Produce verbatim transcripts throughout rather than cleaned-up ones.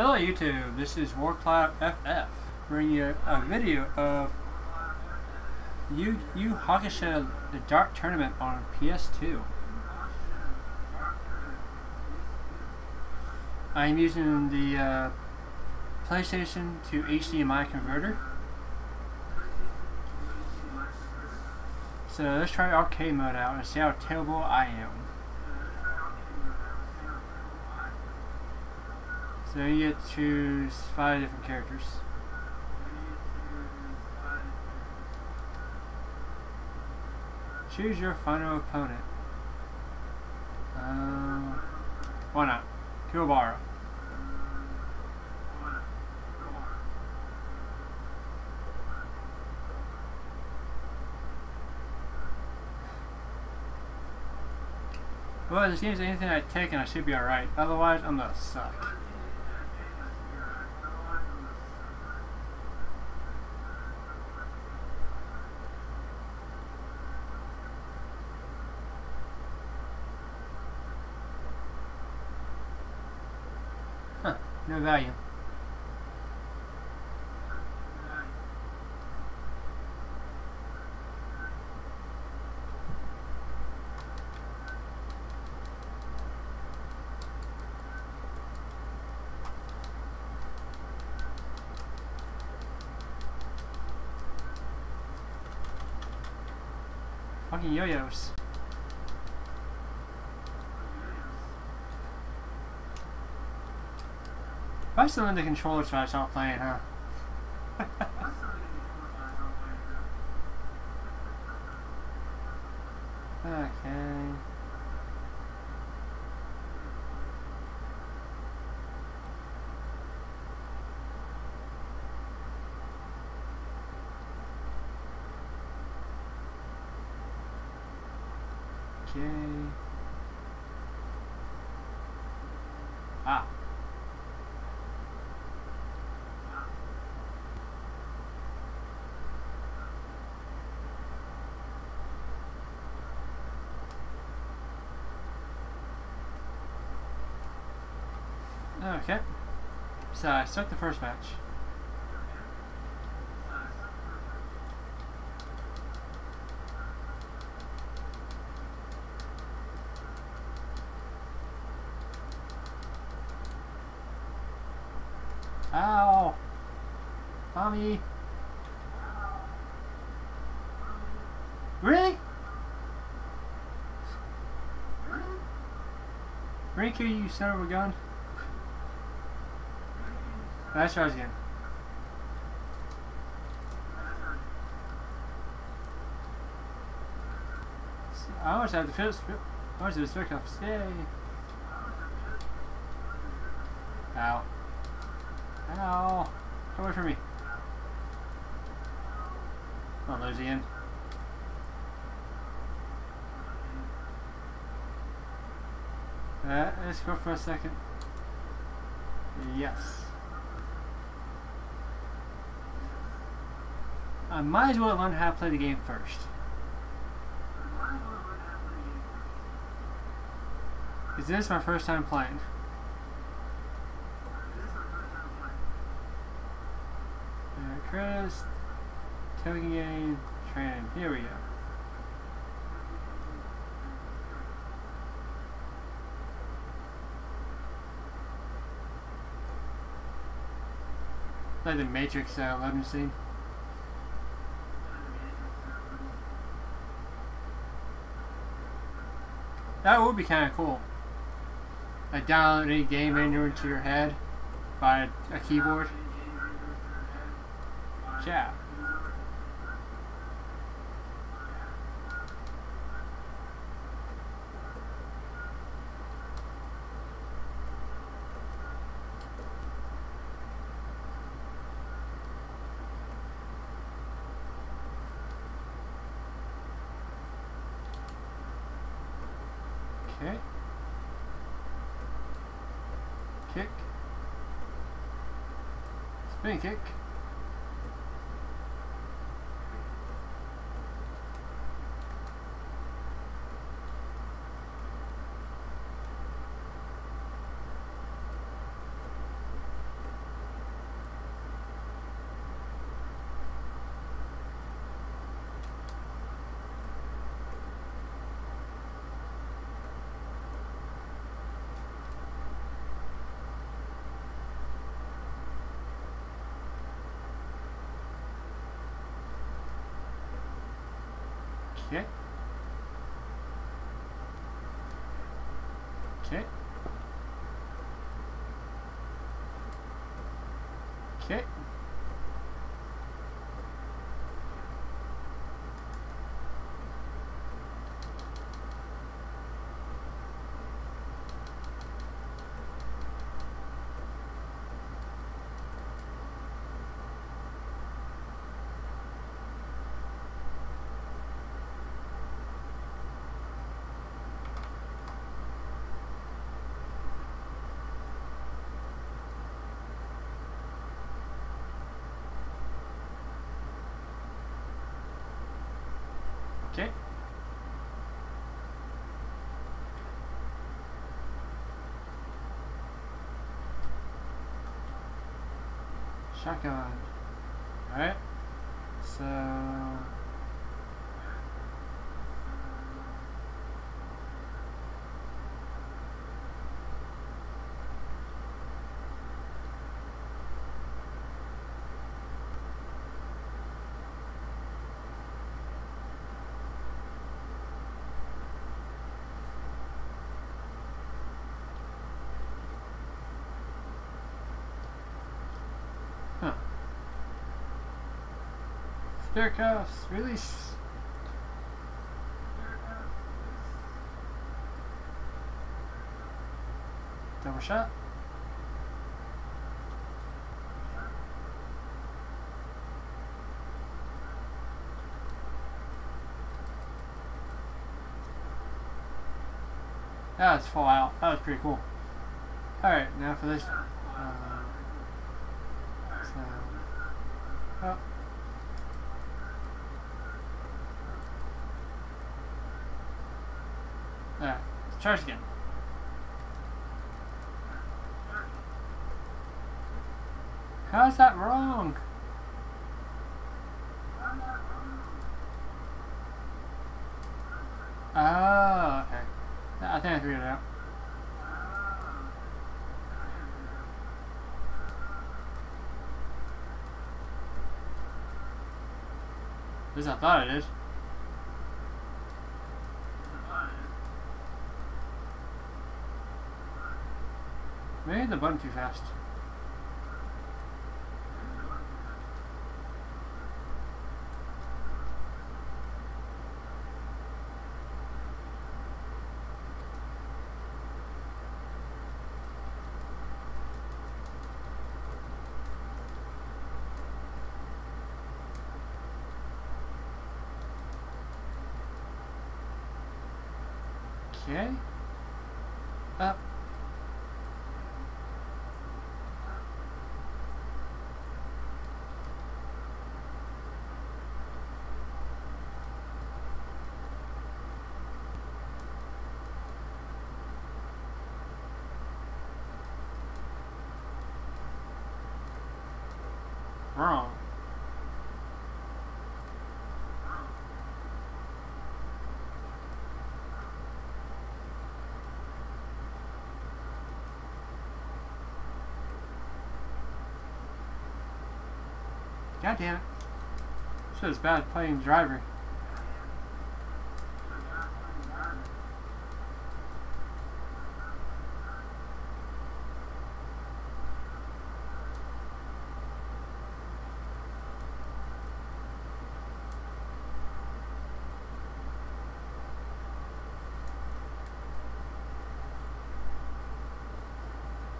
Hello YouTube, this is WarCloudFF, bringing you a video of Yu Yu Hakusho, the Dark Tournament on P S two. I'm using the uh, PlayStation to H D M I converter. So let's try arcade mode out and see how terrible I am. So you get to choose five different characters. Choose your final opponent. Uh, why not? Kuwabara. Well, if this game's anything I take and I should be alright. Otherwise, I'm gonna suck. No value. Fucking yo-yos. If I still in the controller so I stop playing, huh? Okay. Okay. Ah. Okay, so I start the first match. Ow! Mommy! Really? Riku, you son of a gun? Nice tries again. I always have the fist. I always have the stick ups. Yay! Ow. Ow. Come away from me. I'll lose again. Uh, let's go for a second. Yes. I might as well learn how to play the game first. Is this my first time playing? Uh, Chris, Token Game, Train. Here we go. Like the Matrix uh, eleven scene. That would be kind of cool. Like download any game engine to your head by a, a keyboard. Yeah. Okay. Kick. Spin kick. Okay. Okay. Okay. Okay. Shotgun. Alright. So Spare cuffs, release. Double shot. That was full out. That was pretty cool. Alright, now for this. Uh, so, oh. Alright, let's charge again. How's that wrong? Oh, okay. I think I figured it out. At least I thought it is. Maybe I hit the button too fast. Okay. Up. Wrong. God damn it. Shit is bad playing driver.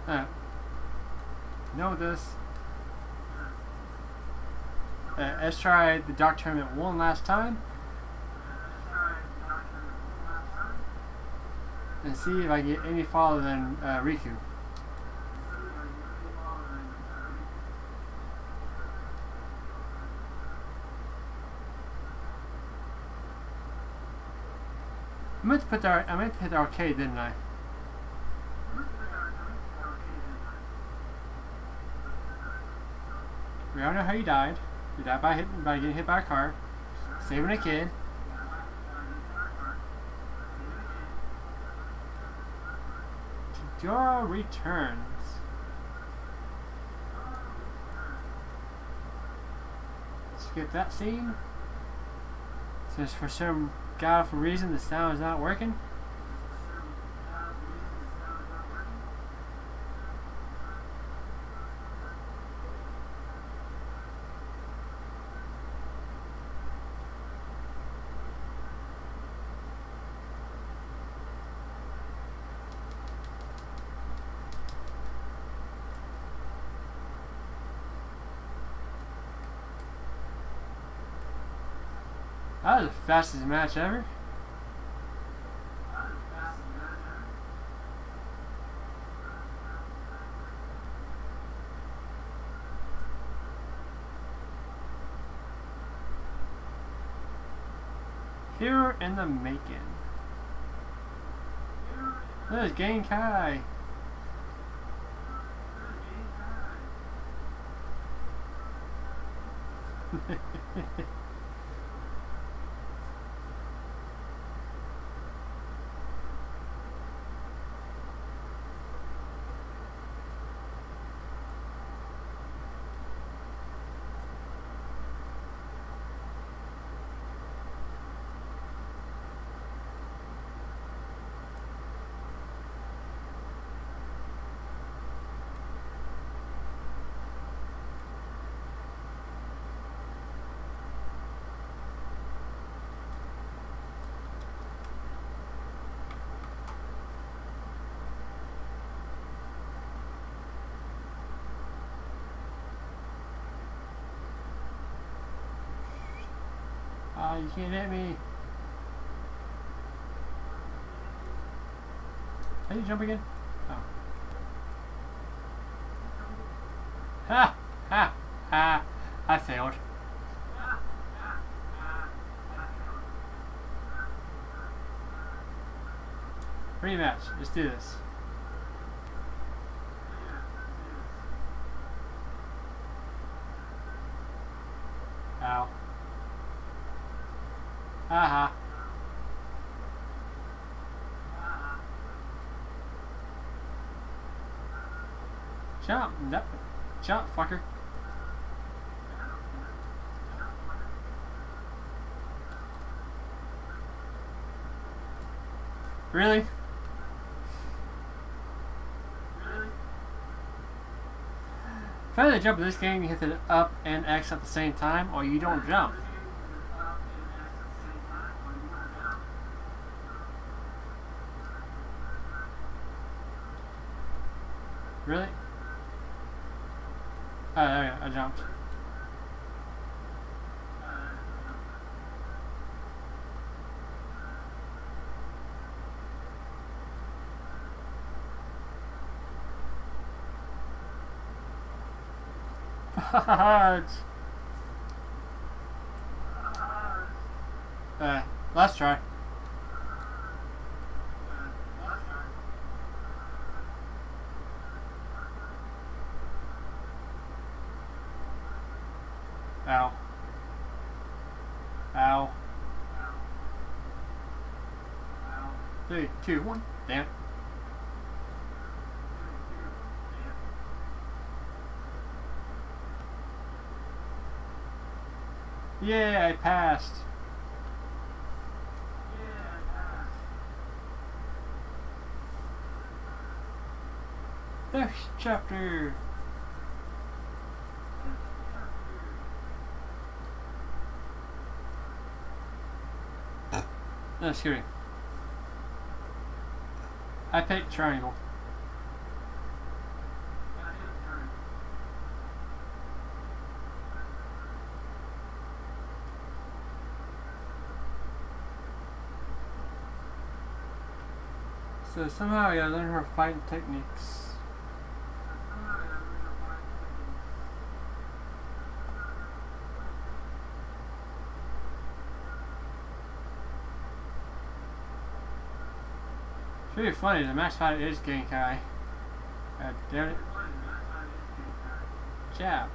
Alright. Know this. Uh, let's try the Dark Tournament one last time. And see if I get any farther than uh, Riku. I meant to put the, I meant to hit the arcade, didn't I? We all know how you died. You died by, hit, by getting hit by a car, saving a kid. Dora returns. Skip that scene. Says for some god awful reason the sound is not working? That was the fastest match ever. Hero in the making. There's Genkai. Oh, you can't hit me. How do you jump again? Oh. Ha! Ha! Ha! I failed. Rematch. Let's do this. Ow. Uh-huh. Jump, no, jump, fucker. Really? Really? If I had to jump in this game, you hit the up and X at the same time, or you don't jump. Really? Oh, there we go. I jumped. uh, last try. Ow. Ow. Ow. Three, two, one. Damn. Yeah, I passed. Yeah, I passed. Next chapter. No, excuse me. I picked triangle. So somehow I gotta learn her fighting techniques. It's really funny, the match fight is Genkai. God damn it. Jab.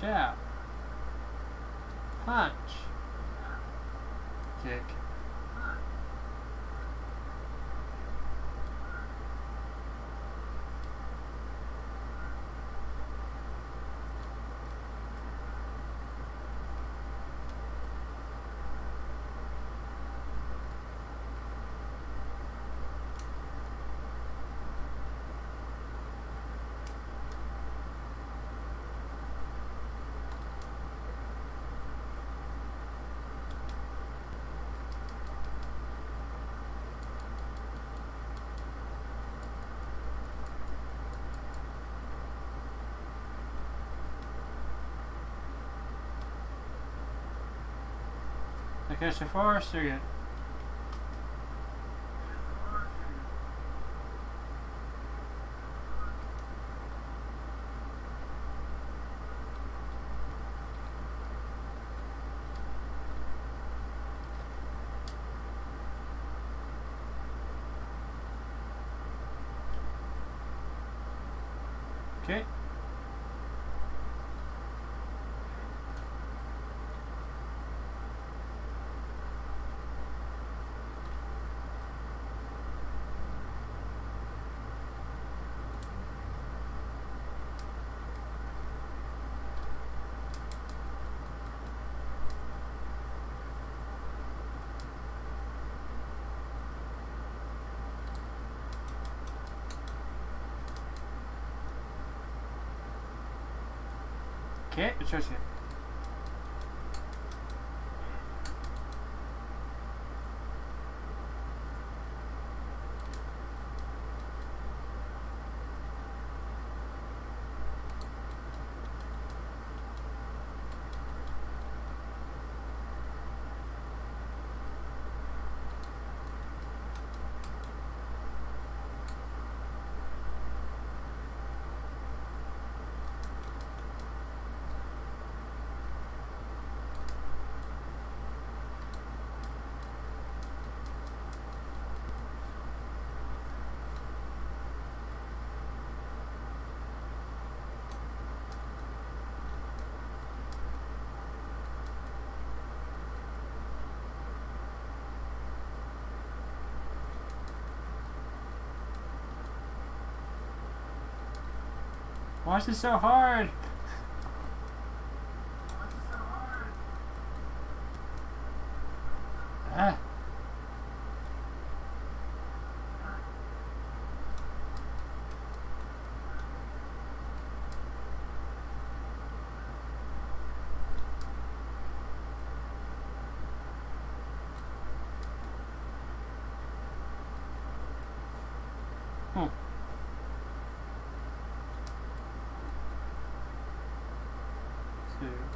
Jab. Punch. Kick. Okay, so far, so good. Okay. Okay, it's just here. Why is it so hard? Why is it so hard? Ah.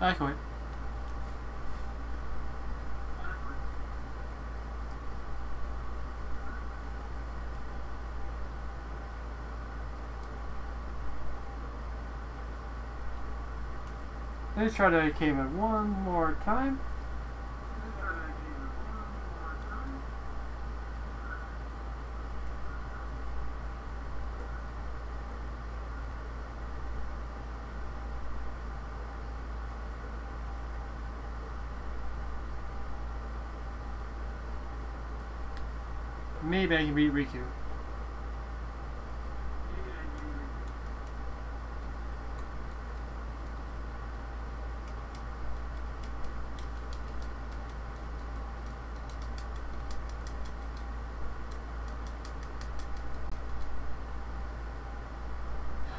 I can wait. Let's try to cave it one more time. Maybe I can beat Riku.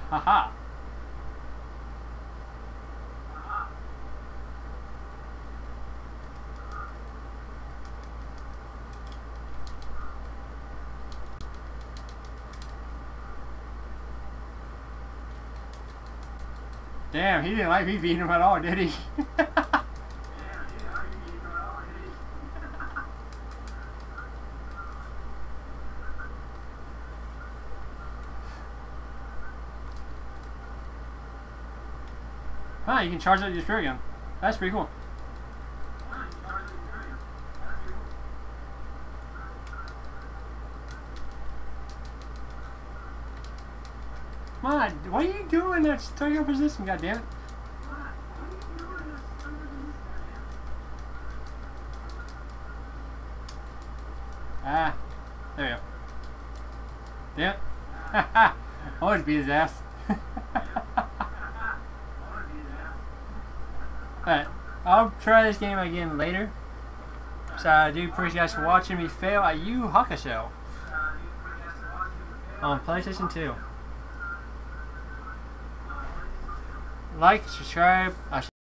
Haha! Damn, he didn't like me beating him at all, did he? Ah, you can charge up your spirit gun. That's pretty cool. Come on, what are you doing that studio position, goddammit? Always beat his ass. Alright, I'll try this game again later. So I do appreciate you guys for watching me fail at Yu Yu Hakusho on PlayStation two. Like, subscribe. I